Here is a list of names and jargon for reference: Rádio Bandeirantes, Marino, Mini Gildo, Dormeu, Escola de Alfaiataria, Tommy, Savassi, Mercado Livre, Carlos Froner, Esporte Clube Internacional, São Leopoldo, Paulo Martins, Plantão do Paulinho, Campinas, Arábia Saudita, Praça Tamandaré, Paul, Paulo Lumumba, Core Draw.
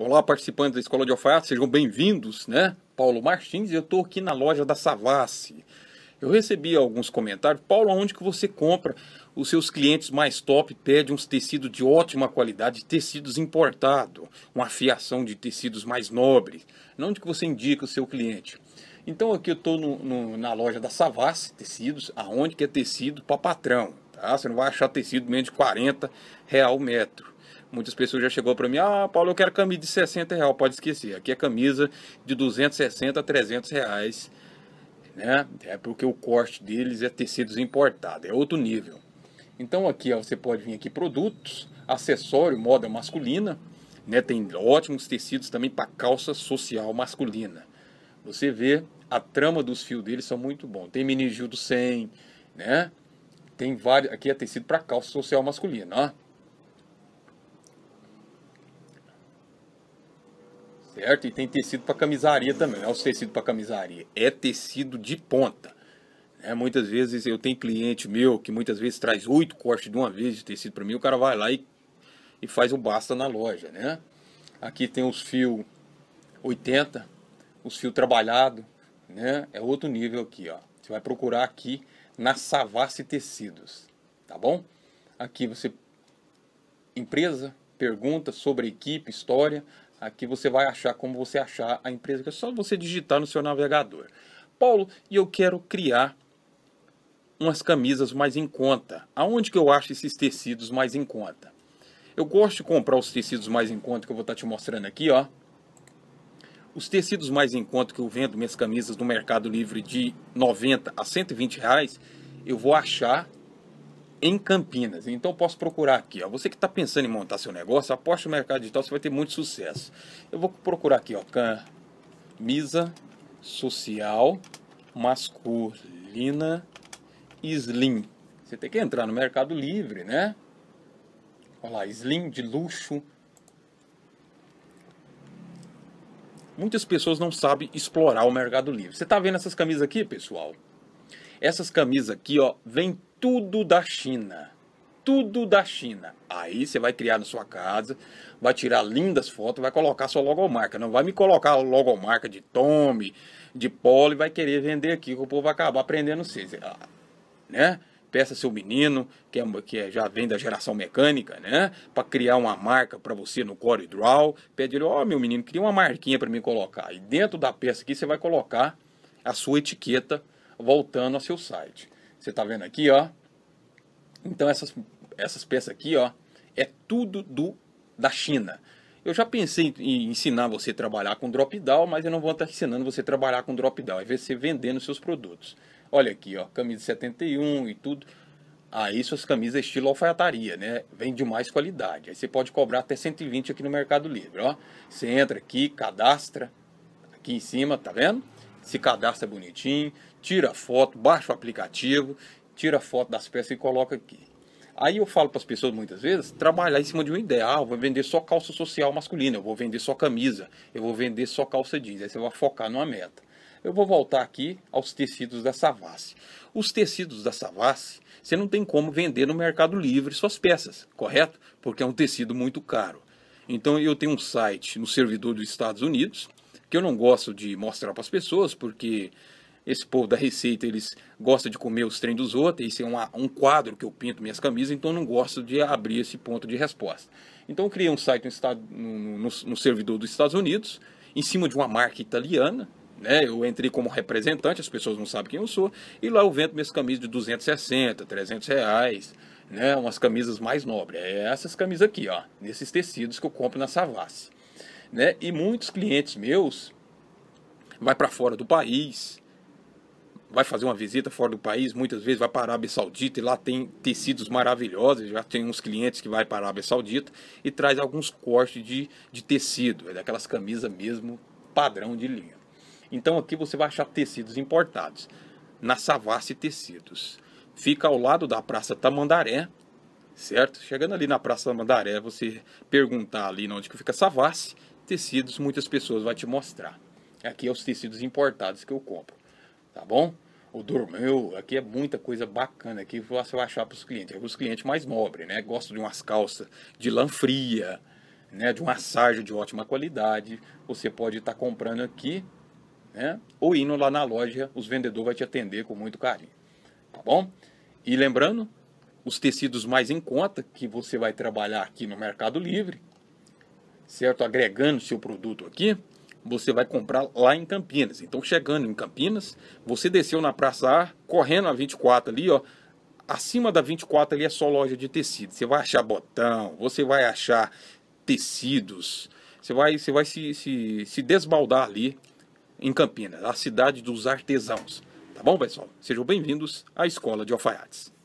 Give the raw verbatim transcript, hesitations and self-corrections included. Olá, participantes da Escola de Alfaiataria, sejam bem-vindos, né? Paulo Martins, eu estou aqui na loja da Savassi. Eu recebi alguns comentários. Paulo, onde que você compra? Os seus clientes mais top pedem uns tecidos de ótima qualidade, tecidos importados, uma fiação de tecidos mais nobres. Onde que você indica o seu cliente? Então aqui eu estou na loja da Savassi Tecidos, aonde que é tecido para patrão. Tá? Você não vai achar tecido menos de quarenta reais o metro. Muitas pessoas já chegou para mim, ah, Paulo, eu quero camisa de sessenta reais, pode esquecer. Aqui é camisa de duzentos e sessenta a trezentos reais, né? É porque o corte deles é tecidos importados, é outro nível. Então aqui, ó, você pode vir aqui produtos, acessório, moda masculina, né? Tem ótimos tecidos também para calça social masculina. Você vê, a trama dos fios deles são muito bons. Tem mini Gildo cem, né? Tem vários, aqui é tecido para calça social masculina, ó. Certo? E tem tecido para camisaria também. Olha os tecidos para camisaria. É tecido de ponta. É, muitas vezes eu tenho cliente meu que muitas vezes traz oito cortes de uma vez de tecido para mim. O cara vai lá e, e faz o basta na loja, né? Aqui tem os fios oitenta, os fios trabalhados, né? É outro nível aqui, ó. Você vai procurar aqui na Savassi Tecidos, tá bom? Aqui você... Empresa, pergunta sobre equipe, história... Aqui você vai achar como você achar a empresa, que é só você digitar no seu navegador. Paulo, e eu quero criar umas camisas mais em conta. Aonde que eu acho esses tecidos mais em conta? Eu gosto de comprar os tecidos mais em conta que eu vou estar te mostrando aqui, ó. Os tecidos mais em conta que eu vendo minhas camisas no Mercado Livre de noventa a cento e vinte reais, eu vou achar em Campinas. Então eu posso procurar aqui, ó. Você que está pensando em montar seu negócio, aposta no mercado digital, você vai ter muito sucesso. Eu vou procurar aqui, ó, camisa social masculina slim. Você tem que entrar no Mercado Livre, né? Olha lá, slim de luxo. Muitas pessoas não sabem explorar o Mercado Livre. Você tá vendo essas camisas aqui, pessoal? Essas camisas aqui, ó, vem tudo da China, tudo da China. Aí você vai criar na sua casa, vai tirar lindas fotos, vai colocar sua logomarca. Não vai me colocar logomarca de Tommy, de Paul e vai querer vender aqui, que o povo vai acabar prendendo vocês, né? Peça seu menino, que, é, que é, já vem da geração mecânica, né? Para criar uma marca para você no Core Draw. Pede ele, ó, oh, meu menino, cria uma marquinha para mim colocar. E dentro da peça aqui você vai colocar a sua etiqueta voltando ao seu site. Você tá vendo aqui, ó. Então essas, essas peças aqui, ó, é tudo do, da China. Eu já pensei em ensinar você a trabalhar com drop down, mas eu não vou estar ensinando você a trabalhar com drop down. É você vendendo seus produtos. Olha aqui, ó, camisa setenta e um e tudo. Aí suas camisas estilo alfaiataria, né? Vem de mais qualidade. Aí você pode cobrar até cento e vinte aqui no Mercado Livre, ó. Você entra aqui, cadastra. Aqui em cima, tá vendo? Se cadastra bonitinho, tira foto, baixa o aplicativo, tira foto das peças e coloca aqui. Aí eu falo para as pessoas muitas vezes, trabalhar em cima de uma ideia. Ah, eu vou vender só calça social masculina, eu vou vender só camisa, eu vou vender só calça jeans. Aí você vai focar numa meta. Eu vou voltar aqui aos tecidos da Savassi. Os tecidos da Savassi, você não tem como vender no Mercado Livre suas peças, correto? Porque é um tecido muito caro. Então eu tenho um site no servidor dos Estados Unidos, que eu não gosto de mostrar para as pessoas, porque esse povo da Receita, eles gostam de comer os trem dos outros, isso é um, um quadro que eu pinto minhas camisas, então eu não gosto de abrir esse ponto de resposta. Então eu criei um site no, estado, no, no, no servidor dos Estados Unidos, em cima de uma marca italiana, né? Eu entrei como representante, as pessoas não sabem quem eu sou, e lá eu vendo minhas camisas de duzentos e sessenta, trezentos reais, né? Umas camisas mais nobres. É essas camisas aqui, ó, nesses tecidos que eu compro na Savassi. Né? E muitos clientes meus vai para fora do país, vai fazer uma visita fora do país, muitas vezes vai para a Arábia Saudita e lá tem tecidos maravilhosos. Já tem uns clientes que vai para a Arábia Saudita e traz alguns cortes de, de tecido, é daquelas camisas mesmo padrão de linha. Então aqui você vai achar tecidos importados, na Savassi Tecidos. Fica ao lado da Praça Tamandaré, certo? Chegando ali na Praça Tamandaré, você perguntar ali onde que fica Savassi Tecidos, muitas pessoas vão te mostrar. Aqui é os tecidos importados que eu compro, tá bom? O Dormeu, aqui é muita coisa bacana, aqui você vai achar para os clientes. É os clientes mais nobres, né? Gosto de umas calças de lã fria, né, de uma sarja de ótima qualidade, você pode estar tá comprando aqui, né, ou indo lá na loja, os vendedores vão te atender com muito carinho, tá bom? E lembrando, os tecidos mais em conta que você vai trabalhar aqui no Mercado Livre, certo? Agregando seu produto aqui, você vai comprar lá em Campinas. Então, chegando em Campinas, você desceu na Praça A, correndo a vinte e quatro ali, ó. Acima da vinte e quatro ali é só loja de tecido. Você vai achar botão, você vai achar tecidos, você vai, você vai se, se, se desbaldar ali em Campinas, a cidade dos artesãos. Tá bom, pessoal? Sejam bem-vindos à Escola de Alfaiates.